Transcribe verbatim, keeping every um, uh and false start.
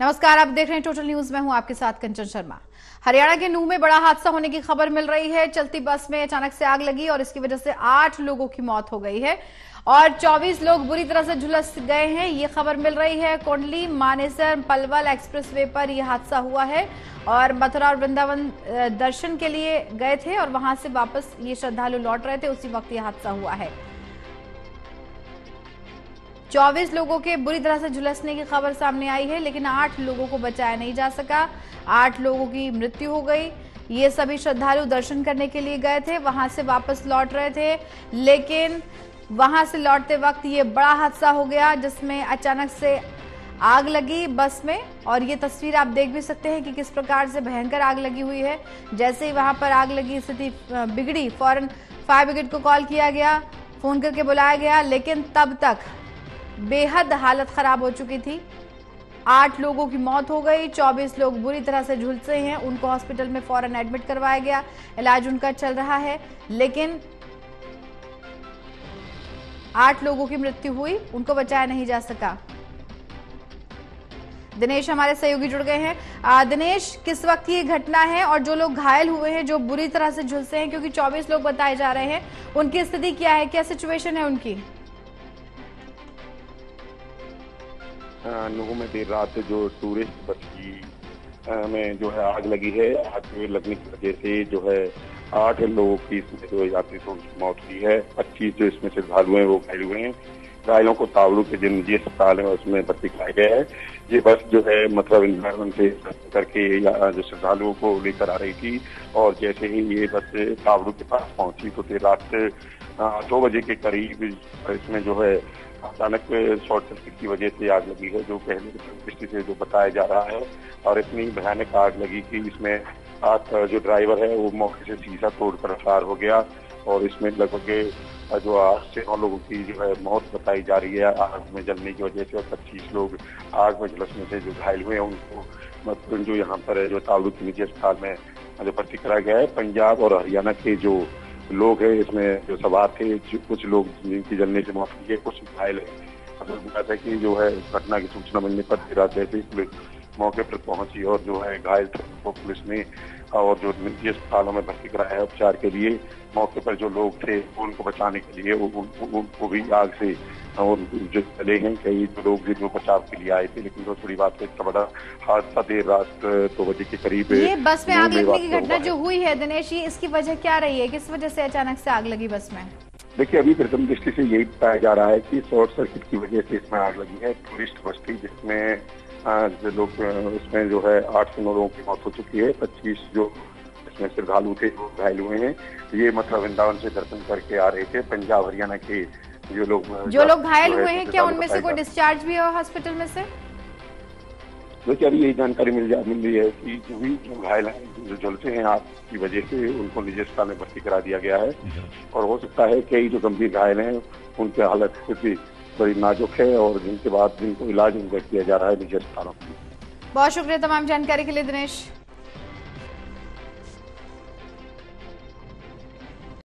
नमस्कार, आप देख रहे हैं टोटल न्यूज। मैं हूं आपके साथ कंचन शर्मा। हरियाणा के नूंह में बड़ा हादसा होने की खबर मिल रही है। चलती बस में अचानक से आग लगी और इसकी वजह से आठ लोगों की मौत हो गई है और चौबीस लोग बुरी तरह से झुलस गए हैं। ये खबर मिल रही है। कोंडली मानेसर पलवल एक्सप्रेस वे पर यह हादसा हुआ है और मथुरा और वृंदावन दर्शन के लिए गए थे और वहां से वापस ये श्रद्धालु लौट रहे थे, उसी वक्त यह हादसा हुआ है। चौबीस लोगों के बुरी तरह से झुलसने की खबर सामने आई है, लेकिन आठ लोगों को बचाया नहीं जा सका। आठ लोगों की मृत्यु हो गई। ये सभी श्रद्धालु दर्शन करने के लिए गए थे, वहां से वापस लौट रहे थे, लेकिन वहां से लौटते वक्त ये बड़ा हादसा हो गया जिसमें अचानक से आग लगी बस में। और ये तस्वीर आप देख भी सकते हैं कि किस प्रकार से भयंकर आग लगी हुई है। जैसे ही वहां पर आग लगी, स्थिति बिगड़ी, फौरन फायर ब्रिगेड को कॉल किया गया, फोन करके बुलाया गया, लेकिन तब तक बेहद हालत खराब हो चुकी थी। आठ लोगों की मौत हो गई, चौबीस लोग बुरी तरह से झुलसे हैं। उनको हॉस्पिटल में फौरन एडमिट करवाया गया, इलाज उनका चल रहा है, लेकिन आठ लोगों की मृत्यु हुई, उनको बचाया नहीं जा सका। दिनेश हमारे सहयोगी जुड़ गए हैं। दिनेश, किस वक्त की घटना है और जो लोग घायल हुए हैं, जो बुरी तरह से झुलसे हैं, क्योंकि चौबीस लोग बताए जा रहे हैं, उनकी स्थिति क्या है, क्या सिचुएशन है उनकी? नूंह में देर रात जो टूरिस्ट बस की में जो है आग लगी है, आग लगने की वजह से जो है आठ लोगों की जो यात्री तो मौत हुई है। पच्चीस जो इसमें श्रद्धालु हैं वो घायल हुए हैं। घायलों को तावड़ू के जिन निजी अस्पताल है उसमें भर्ती कराया गया है। ये बस जो है मथुरा वृंदावन से करके जो श्रद्धालुओं को लेकर आ रही थी और जैसे ही ये बस तावड़ू के पास पहुंची तो देर रात दो बजे के करीब इसमें जो है अचानक शॉर्ट सर्किट की वजह से आग लगी है, जो पहले दृष्टि से जो बताया जा रहा है। और इतनी भयानक आग लगी कि इसमें आग जो ड्राइवर है वो मौके से शीशा तोड़कर फरार हो गया और इसमें लगभग जो आठ से नौ लोगों की जो है मौत बताई जा रही है आग में जलने की वजह से। और पच्चीस लोग आग में झुलसने से जो घायल हुए हैं उनको मतलब जो यहाँ पर जो तालुक के निजी अस्पताल में जो भर्ती कराया गया है। पंजाब और हरियाणा के जो लोग हैं इसमें जो सवार थे, कुछ लोग जिनकी जलने से मौत हुई है, कुछ घायल है। मतलब कि जो है घटना की सूचना मिलने पर देर रात जैसे पुलिस मौके पर पहुंची और जो है घायल को पुलिस ने और जो निजी अस्पतालों में भर्ती कराया है उपचार के लिए। मौके पर जो लोग थे उनको बचाने के लिए उनको भी आग से और जो चले हैं कई जो लोग जो बचाव के लिए आए थे, लेकिन जो थोड़ी बात है इतना बड़ा हादसा देर रात दो बजे के करीब। ये बस में आग लगने की घटना जो हुई है दिनेश, इसकी वजह क्या रही है? किस वजह से अचानक से आग लगी बस में? देखिए, अभी प्रथम दृष्टि से यही बताया जा रहा है कि शॉर्ट सर्किट की वजह से इसमें आग लगी है। टूरिस्ट बस थी जिसमें जो लोग इसमें जो है आठ से नौ लोगों की मौत हो चुकी है। पच्चीस जो इसमें श्रद्धालु थे वो घायल हुए हैं। ये मथुरा वृंदावन से दर्शन करके आ रहे थे। पंजाब हरियाणा के जो लोग जो लोग घायल हुए हैं, क्या उनमें से कोई डिस्चार्ज भी हुआ हॉस्पिटल में से? देखिए, अभी यही जानकारी मिल जा मिल रही है कि जो भी जो घायल हैं, जो झुलसे हैं आग की वजह से, उनको निजी अस्पताल में भर्ती करा दिया गया है। और हो सकता है कई जो गंभीर घायल हैं उनकी हालत भी बड़ी नाजुक है और जिनके बाद जिनको इलाज उनका किया जा रहा है निजी अस्पतालों में। बहुत शुक्रिया तमाम जानकारी के लिए दिनेश।